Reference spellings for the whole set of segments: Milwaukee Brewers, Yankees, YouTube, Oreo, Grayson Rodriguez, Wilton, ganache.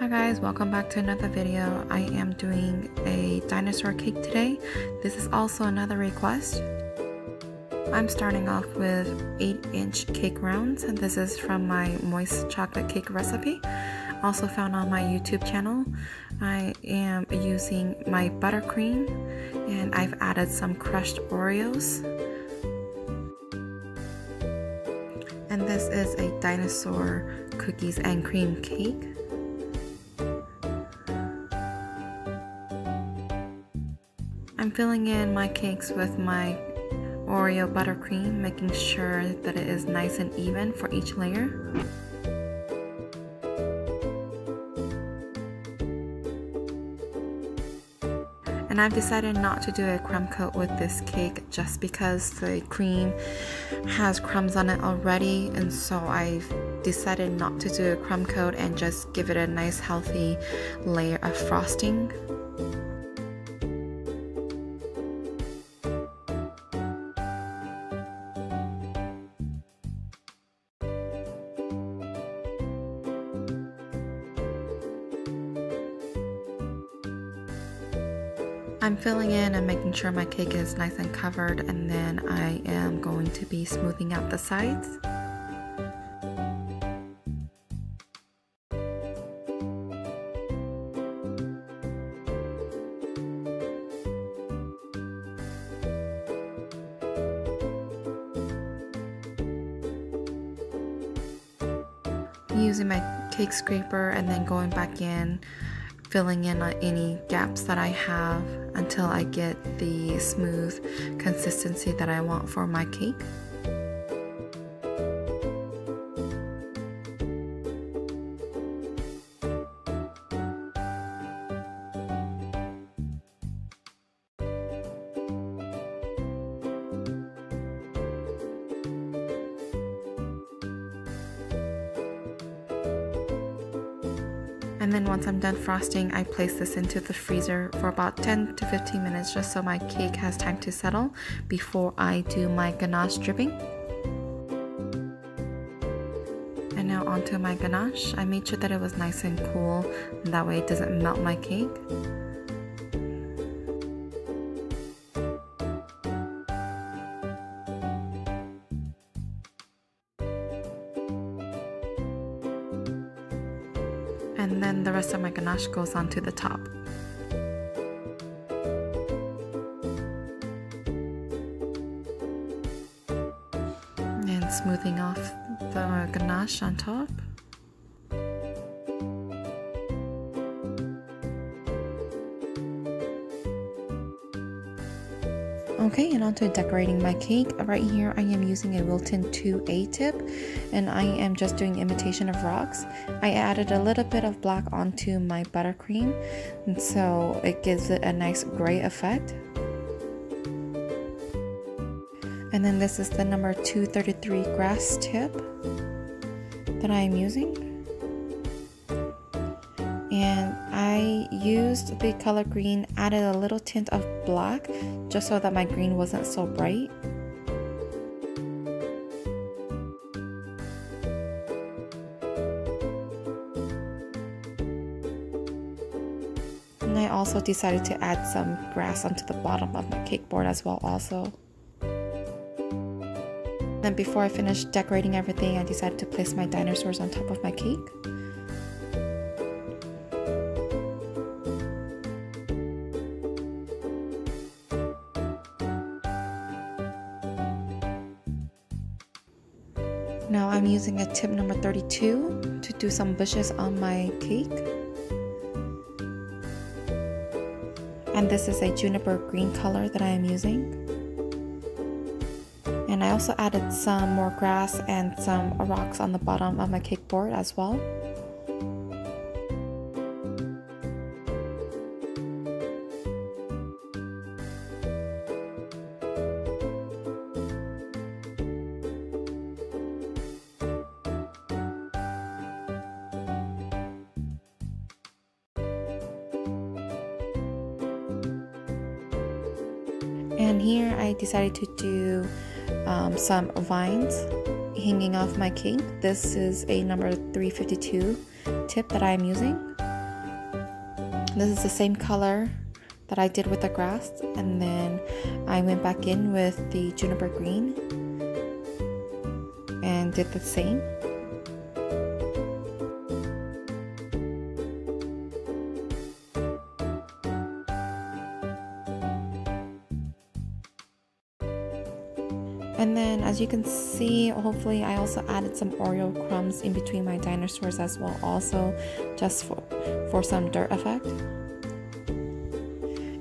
Hi guys, welcome back to another video. I am doing a dinosaur cake today. This is also another request. I'm starting off with 8-inch cake rounds, and this is from my moist chocolate cake recipe, also found on my YouTube channel. I am using my buttercream, and I've added some crushed Oreos. And this is a dinosaur cookies and cream cake. I'm filling in my cakes with my Oreo buttercream, making sure that it is nice and even for each layer. And I've decided not to do a crumb coat with this cake just because the cream has crumbs on it already, and so I've decided not to do a crumb coat and just give it a nice healthy layer of frosting. I'm filling in and making sure my cake is nice and covered, and then I am going to be smoothing out the sides. I'm using my cake scraper and then going back in, filling in on any gaps that I have until I get the smooth consistency that I want for my cake. And then once I'm done frosting, I place this into the freezer for about 10 to 15 minutes just so my cake has time to settle before I do my ganache dripping. And now onto my ganache. I made sure that it was nice and cool, and that way it doesn't melt my cake. And then the rest of my ganache goes onto the top. And smoothing off the ganache on top. Okay, and on to decorating my cake. Right here I am using a Wilton 2A tip, and I am just doing imitation of rocks. I added a little bit of black onto my buttercream, and so it gives it a nice gray effect. And then this is the number 233 grass tip that I am using. And I used the color green, added a little tint of black just so that my green wasn't so bright. And I also decided to add some grass onto the bottom of my cake board as well also. Then before I finished decorating everything, I decided to place my dinosaurs on top of my cake. Now I'm using a tip number 32 to do some bushes on my cake. And this is a juniper green color that I am using. And I also added some more grass and some rocks on the bottom of my cake board as well. And here I decided to do some vines hanging off my cake. This is a number 352 tip that I'm using. This is the same color that I did with the grass, and then I went back in with the juniper green and did the same. And then, as you can see, hopefully I also added some Oreo crumbs in between my dinosaurs as well, also just for some dirt effect.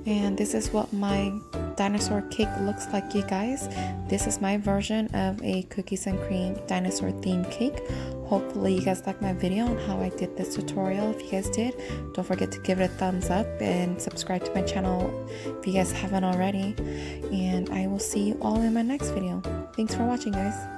And this is what my dinosaur cake looks like, you guys. This is my version of a cookies and cream dinosaur themed cake. Hopefully you guys like my video on how I did this tutorial. If you guys did, don't forget to give it a thumbs up and subscribe to my channel if you guys haven't already. And I will see you all in my next video. Thanks for watching, guys.